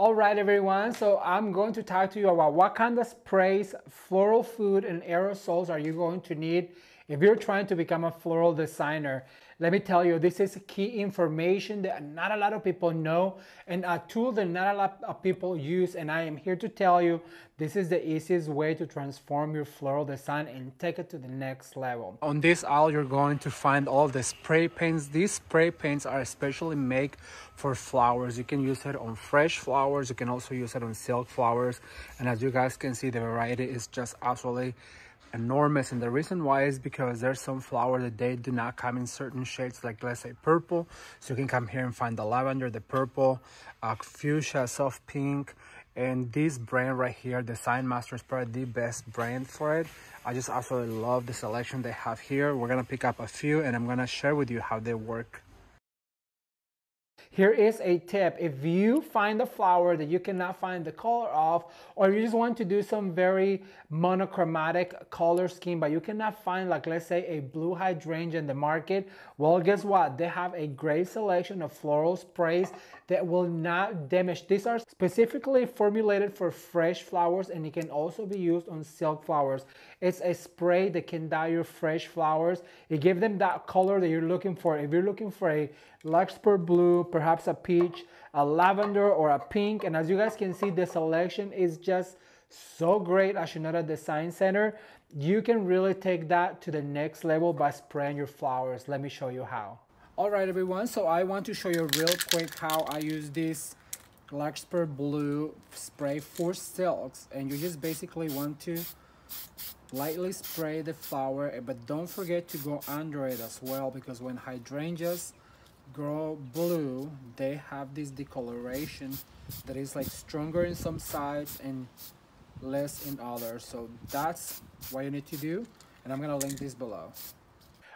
Alright everyone, so I'm going to talk to you about what kind of sprays, floral food, and aerosols are you going to need if you're trying to become a floral designer. Let me tell you, this is key information that not a lot of people know and a tool that not a lot of people use, and I am here to tell you this is the easiest way to transform your floral design and take it to the next level. On this aisle, you're going to find all the spray paints. These spray paints are especially made for flowers. You can use it on fresh flowers. You can also use it on silk flowers. And as you guys can see, the variety is just absolutely enormous, and the reason why is because there's some flowers that they do not come in certain shades, like let's say purple, so you can come here and find the lavender, the purple, fuchsia, soft pink. And this brand right here, Design Master, is probably the best brand for it. I just absolutely love the selection they have here. We're gonna pick up a few and I'm gonna share with you how they work. Here is a tip. If you find a flower that you cannot find the color of, or you just want to do some very monochromatic color scheme, but you cannot find, like let's say, a blue hydrangea in the market, well, guess what? They have a great selection of floral sprays that will not damage. These are specifically formulated for fresh flowers, and it can also be used on silk flowers. It's a spray that can dye your fresh flowers. It gives them that color that you're looking for. If you're looking for a Lux Pur blue, perhaps a peach, a lavender, or a pink. And as you guys can see, the selection is just so great at Shinoda Design Center. You can really take that to the next level by spraying your flowers. Let me show you how. All right, everyone. So I want to show you real quick how I use this Lux Pur blue spray for silks. And you just basically want to lightly spray the flower, but don't forget to go under it as well, because when hydrangeas grow blue, they have this decoloration that is like stronger in some sides and less in others. So that's what you need to do, and I'm gonna link this below.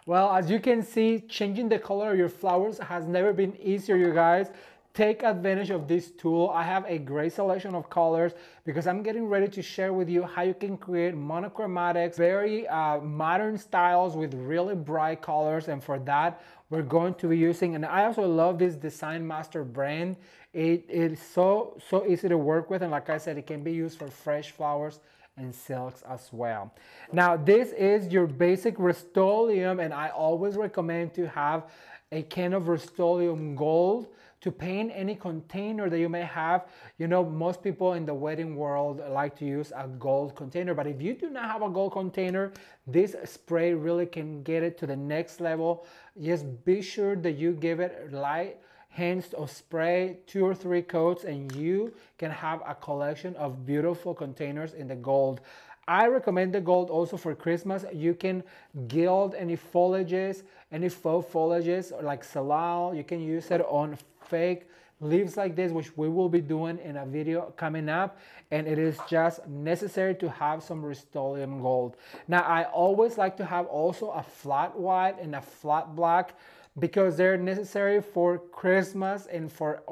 Well, as you can see, changing the color of your flowers has never been easier, you guys. Take advantage of this tool. I have a great selection of colors because I'm getting ready to share with you how you can create monochromatics, very modern styles with really bright colors. And for that, we're going to be using, and I also love this Design Master brand. It is so easy to work with. And like I said, it can be used for fresh flowers and silks as well. Now, this is your basic Rust-Oleum, and I always recommend to have a can of Rust-Oleum Gold to paint any container that you may have. You know, most people in the wedding world like to use a gold container, but if you do not have a gold container, this spray really can get it to the next level. Just be sure that you give it light hands of spray, 2 or 3 coats, and you can have a collection of beautiful containers in the gold. I recommend the gold also for Christmas. You can gild any foliages, any faux foliages like salal. You can use it on fake leaves like this, which we will be doing in a video coming up, and it is just necessary to have some Rust-Oleum Gold. Now, I always like to have also a flat white and a flat black because they're necessary for Christmas and for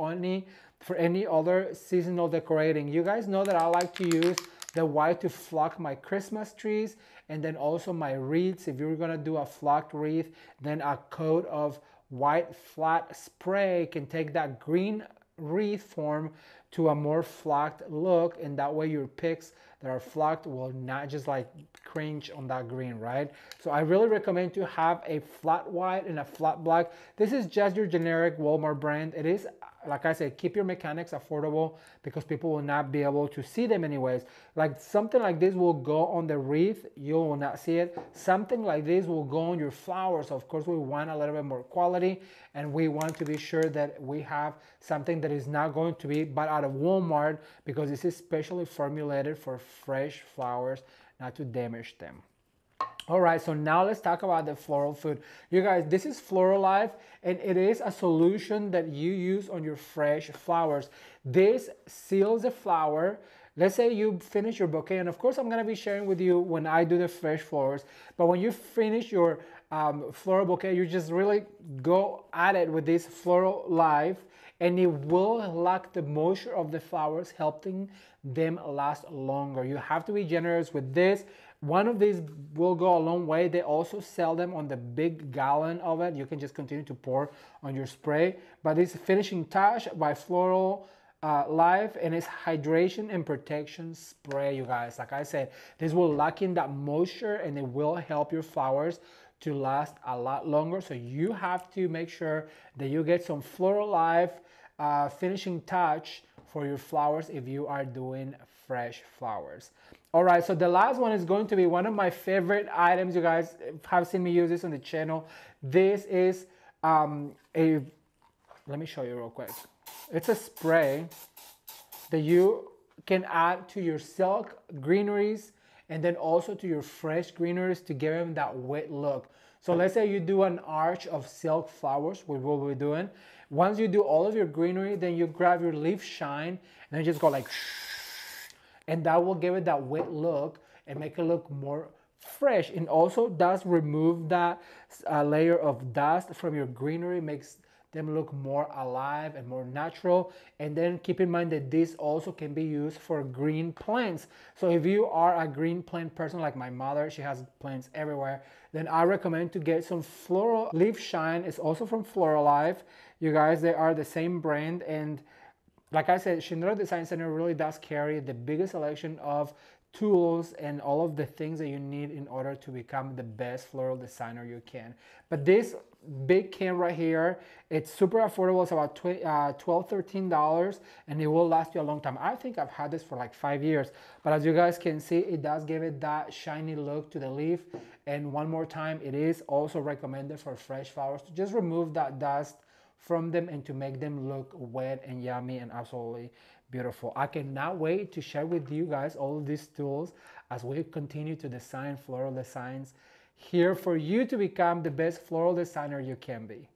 any other seasonal decorating. You guys know that I like to use the white to flock my Christmas trees, and then also my wreaths. If you're gonna do a flocked wreath, then a coat of white flat spray can take that green wreath form to a more flocked look, and that way your picks that are flocked will not just like cringe on that green, right? So I really recommend to have a flat white and a flat black. This is just your generic Walmart brand. It is, like I said, keep your mechanics affordable because people will not be able to see them anyways. Like something like this will go on the wreath, you will not see it. Something like this will go on your flowers. Of course, we want a little bit more quality, and we want to be sure that we have something that is not going to be but out of Walmart, because this is specially formulated for fresh flowers, not to damage them. All right, so now let's talk about the floral food. You guys, this is Floralife, and it is a solution that you use on your fresh flowers. This seals the flower. Let's say you finish your bouquet, and of course I'm gonna be sharing with you when I do the fresh flowers, but when you finish your floral bouquet, you just really go at it with this Floralife, and it will lock the moisture of the flowers, helping them last longer. You have to be generous with this. One of these will go a long way. They also sell them on the big gallon of it. You can just continue to pour on your spray. But this finishing touch by Floral Life, and it's hydration and protection spray, you guys. Like I said, this will lock in that moisture and it will help your flowers to last a lot longer. So you have to make sure that you get some Floralife finishing touch for your flowers if you are doing fresh flowers. All right, so the last one is going to be one of my favorite items. You guys have seen me use this on the channel. This is let me show you real quick. It's a spray that you can add to your silk greeneries and then also to your fresh greeneries to give them that wet look. So let's say you do an arch of silk flowers, which what we're doing. Once you do all of your greenery, then you grab your leaf shine and then just go like, and that will give it that wet look and make it look more fresh. And also does remove that layer of dust from your greenery, makes them look more alive and more natural. And then keep in mind that this also can be used for green plants. So if you are a green plant person like my mother, she has plants everywhere, then I recommend to get some Floral Leaf Shine. It's also from Floralife. You guys, they are the same brand. And like I said, Shinoda Design Center really does carry the biggest selection of tools and all of the things that you need in order to become the best floral designer you can. But this big can right here, it's super affordable. It's about $12, $13, and it will last you a long time. I think I've had this for like 5 years, but as you guys can see, it does give it that shiny look to the leaf. And one more time, it is also recommended for fresh flowers to just remove that dust from them and to make them look wet and yummy and absolutely beautiful. I cannot wait to share with you guys all of these tools as we continue to design floral designs here for you to become the best floral designer you can be.